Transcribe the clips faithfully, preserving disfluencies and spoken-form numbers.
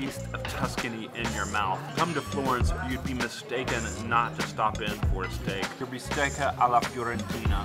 taste of Tuscany in your mouth. Come to Florence, you'd be mistaken not to stop in for a steak. Your Bistecca alla Fiorentina.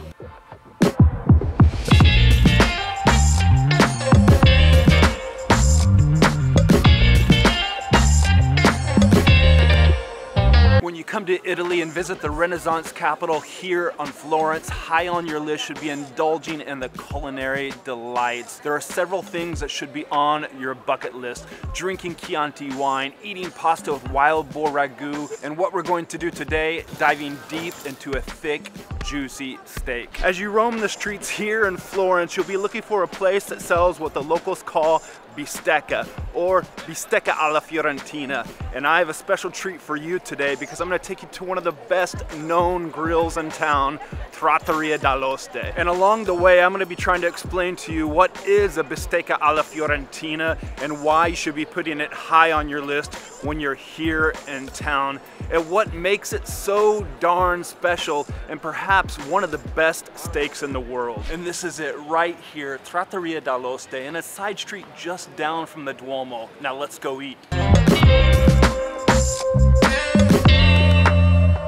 When you come to Italy and visit the Renaissance capital here on Florence, high on your list should be indulging in the culinary delights. There are several things that should be on your bucket list. Drinking Chianti wine, eating pasta with wild boar ragu, and what we're going to do today, diving deep into a thick, juicy steak. As you roam the streets here in Florence, you'll be looking for a place that sells what the locals call bistecca, or bistecca alla Fiorentina. And I have a special treat for you today because I'm gonna take you to one of the best known grills in town, Trattoria dall'Oste. And along the way, I'm gonna be trying to explain to you what is a bistecca alla Fiorentina and why you should be putting it high on your list when you're here in town, and what makes it so darn special and perhaps one of the best steaks in the world. And this is it right here, Trattoria dall'Oste, in a side street just down from the Duomo. Now let's go eat.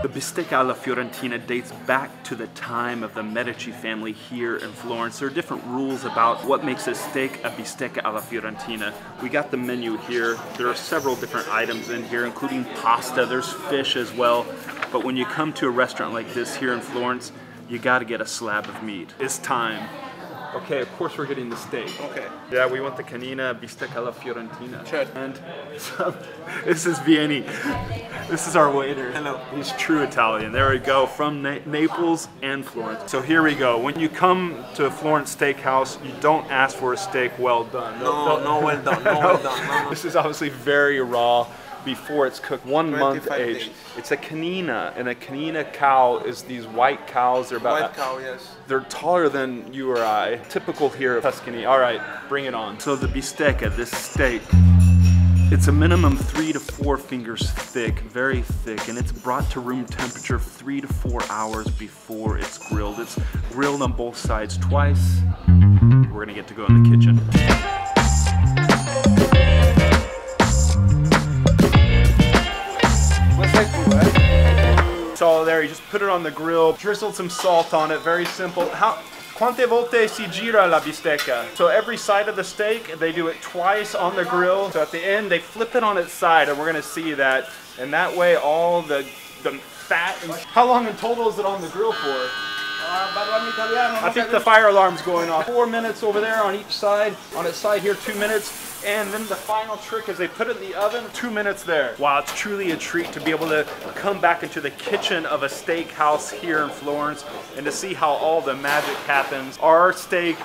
The bistecca alla Fiorentina dates back to the time of the Medici family here in Florence. There are different rules about what makes a steak a bistecca alla Fiorentina. We got the menu here. There are several different items in here, including pasta. There's fish as well. But when you come to a restaurant like this here in Florence, you gotta get a slab of meat. It's time. Okay, of course we're getting the steak. Okay. Yeah, we want the Canina, bistecca alla Fiorentina. Sure. And so, this is Vieni. This is our waiter. Hello. He's true Italian. There we go, from Na Naples and Florence. So here we go. When you come to a Florence steakhouse, you don't ask for a steak well done. No, no, no, no well done, no, no well done. No, no. This is obviously very raw before it's cooked, one month aged. It's a canina, and a canina cow is these white cows. They're about white cow, yes. They're taller than you or I. Typical here of Tuscany. All right, bring it on. So the bistecca, this steak, it's a minimum three to four fingers thick, very thick, and it's brought to room temperature three to four hours before it's grilled. It's grilled on both sides twice. We're gonna get to go in the kitchen. All there, you just put it on the grill, drizzled some salt on it, very simple. How, quante volte si gira la bistecca? So every side of the steak, they do it twice on the grill. So at the end, they flip it on its side, and we're gonna see that. And that way, all the, the fat, and how long in total is it on the grill for? I think the fire alarm's going off. Four minutes over there on each side. On its side here, two minutes. And then the final trick is they put it in the oven, two minutes there. Wow, it's truly a treat to be able to come back into the kitchen of a steakhouse here in Florence and to see how all the magic happens. Our steak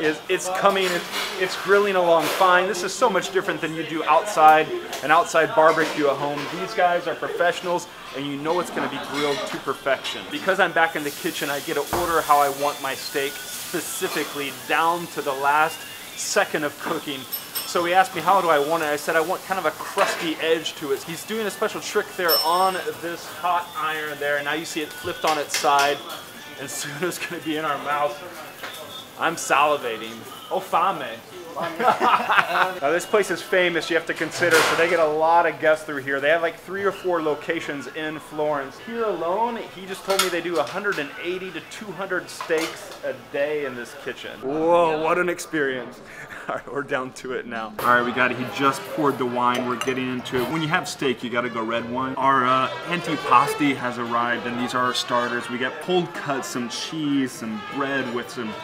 is, it's coming, it's, it's grilling along fine. This is so much different than you do outside, an outside barbecue at home. These guys are professionals, and you know it's gonna be grilled to perfection. Because I'm back in the kitchen, I get to order how I want my steak, specifically down to the last second of cooking. So he asked me, how do I want it? I said, I want kind of a crusty edge to it. He's doing a special trick there on this hot iron there. Now you see it flipped on its side, and soon it's gonna be in our mouth. I'm salivating. Oh, fame. Now this place is famous, you have to consider, so they get a lot of guests through here. They have like three or four locations in Florence. Here alone, he just told me they do one hundred eighty to two hundred steaks a day in this kitchen. Whoa, what an experience. All right, we're down to it now. All right, we got it. He just poured the wine. We're getting into it. When you have steak, you got to go red wine. Our uh, antipasti has arrived, and these are our starters. We got pulled cuts, some cheese, some bread with some...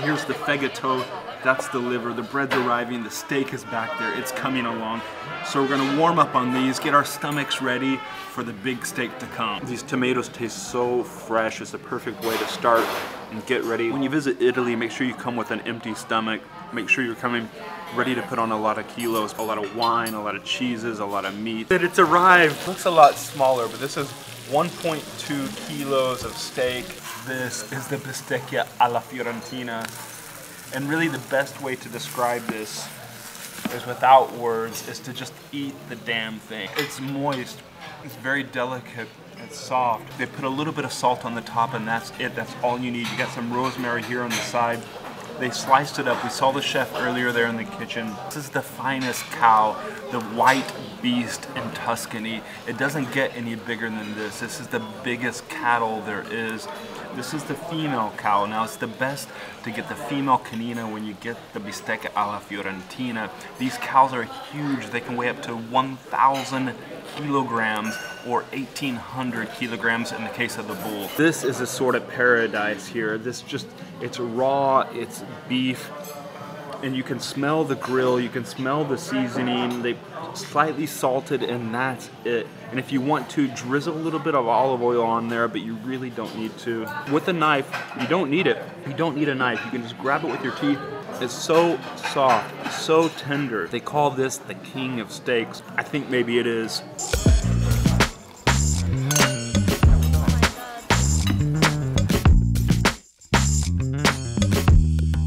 Here's the fegato. That's the liver. The bread's arriving, the steak is back there, it's coming along. So we're gonna warm up on these, get our stomachs ready for the big steak to come. These tomatoes taste so fresh, it's the perfect way to start and get ready. When you visit Italy, make sure you come with an empty stomach. Make sure you're coming ready to put on a lot of kilos, a lot of wine, a lot of cheeses, a lot of meat. That it's arrived. It looks a lot smaller, but this is one point two kilos of steak. This is the bistecca alla Fiorentina. And really the best way to describe this is without words, is to just eat the damn thing. It's moist, it's very delicate, it's soft. They put a little bit of salt on the top and that's it, that's all you need. You got some rosemary here on the side. They sliced it up. We saw the chef earlier there in the kitchen. This is the finest cow, the white beast in Tuscany. It doesn't get any bigger than this. This is the biggest cattle there is. This is the female cow. Now, it's the best to get the female canina when you get the bistecca alla Fiorentina. These cows are huge. They can weigh up to one thousand kilograms or eighteen hundred kilograms in the case of the bull. This is a sort of paradise here. This just, it's raw, it's beef, and you can smell the grill, you can smell the seasoning. They slightly salted, and that's it. And if you want to, drizzle a little bit of olive oil on there, but you really don't need to. With a knife, you don't need it. You don't need a knife. You can just grab it with your teeth. It's so soft, so tender. They call this the king of steaks. I think maybe it is.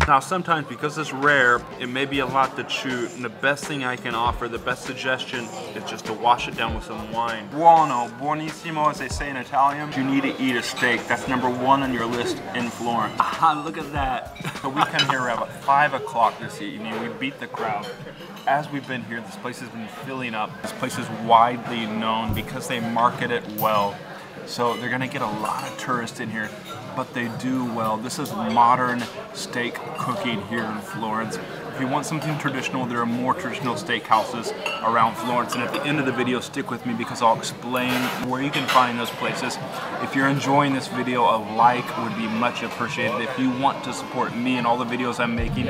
Now, sometimes because it's rare, it may be a lot to chew, and the best thing I can offer, the best suggestion, is just to wash it down with some wine. Buono, buonissimo, as they say in Italian. You need to eat a steak. That's number one on your list in Florence. Ah, look at that. So we come here around five o'clock this evening. We beat the crowd. As we've been here, this place has been filling up. This place is widely known because they market it well. So they're gonna get a lot of tourists in here, but they do well. This is modern steak cooking here in Florence. If you want something traditional, there are more traditional steakhouses around Florence. And at the end of the video, stick with me because I'll explain where you can find those places. If you're enjoying this video, a like would be much appreciated. If you want to support me and all the videos I'm making,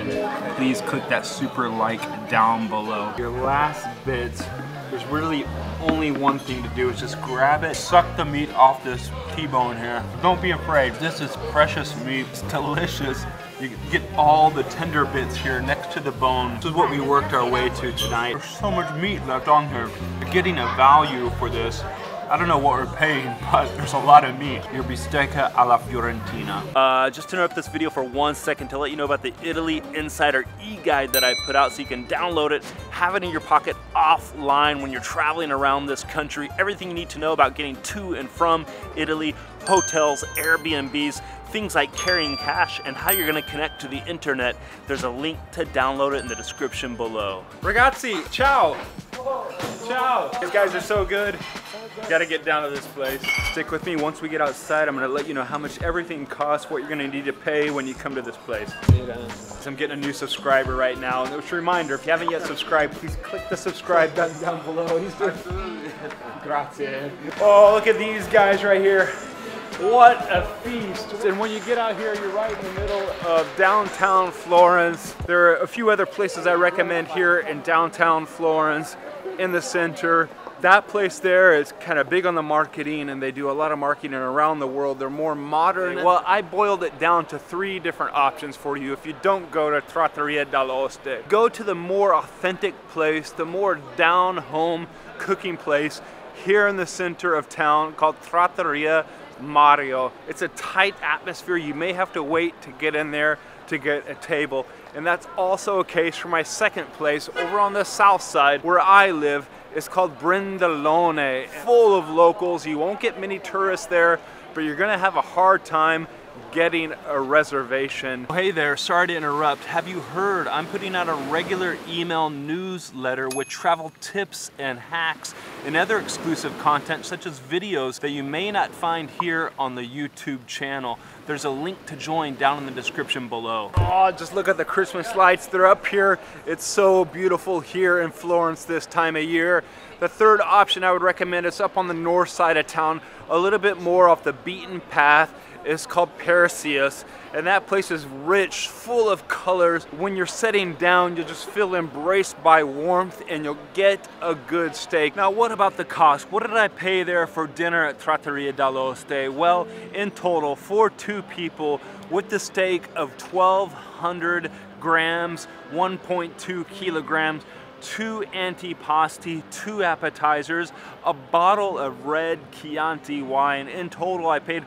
please click that super like down below. Your last bits. There's really only one thing to do, is just grab it, suck the meat off this T-bone here. Don't be afraid, this is precious meat, it's delicious. You get all the tender bits here next to the bone. This is what we worked our way to tonight. There's so much meat left on here. You're getting a value for this. I don't know what we're paying, but there's a lot of meat. Your bistecca alla Fiorentina. Uh, just to interrupt this video for one second to let you know about the Italy Insider e-guide that I put out, so you can download it, have it in your pocket offline when you're traveling around this country. Everything you need to know about getting to and from Italy, hotels, Airbnbs, things like carrying cash, and how you're gonna connect to the internet. There's a link to download it in the description below. Ragazzi, ciao. Ciao. These guys are so good. Gotta get down to this place. Stick with me. Once we get outside, I'm gonna let you know how much everything costs, what you're gonna need to pay when you come to this place. So I'm getting a new subscriber right now, and just a reminder, if you haven't yet subscribed, please click the subscribe button down below. He's doing... Grazie. Oh, look at these guys right here. What a feast. And when you get out here, you're right in the middle of downtown Florence. There are a few other places I recommend here in downtown Florence, in the center. That place there is kind of big on the marketing, and they do a lot of marketing around the world. They're more modern. Well, I boiled it down to three different options for you if you don't go to Trattoria dall'Oste. Go to the more authentic place, the more down-home cooking place here in the center of town called Trattoria Mario. It's a tight atmosphere. You may have to wait to get in there to get a table. And that's also a case for my second place over on the south side where I live. It's called Brindalone, full of locals. You won't get many tourists there, but you're gonna have a hard time getting a reservation. Hey there, sorry to interrupt. Have you heard? I'm putting out a regular email newsletter with travel tips and hacks and other exclusive content, such as videos that you may not find here on the YouTube channel. There's a link to join down in the description below. Oh, just look at the Christmas lights. They're up here. It's so beautiful here in Florence this time of year. The third option I would recommend is up on the north side of town, a little bit more off the beaten path. It's called Parisius, and that place is rich, full of colors. When you're sitting down, you'll just feel embraced by warmth, and you'll get a good steak. Now, what about the cost? What did I pay there for dinner at Trattoria dall'Oste? Well, in total, for two people, with the steak of twelve hundred grams, one point two kilograms, two antipasti, two appetizers, a bottle of red Chianti wine. In total, I paid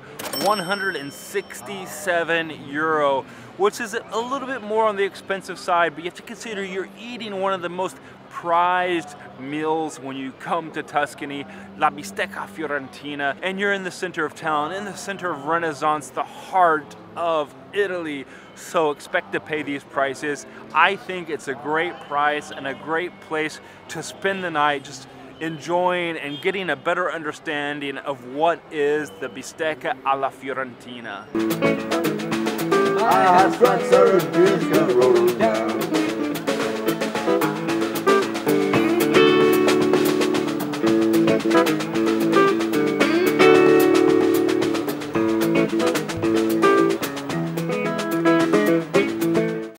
one hundred sixty-seven euro, which is a little bit more on the expensive side, but you have to consider you're eating one of the most prized meals when you come to Tuscany, La Bistecca Fiorentina, and you're in the center of town, in the center of Renaissance, the heart of Italy. so expect to pay these prices. I think it's a great price and a great place to spend the night just enjoying and getting a better understanding of what is the Bistecca alla Fiorentina. I have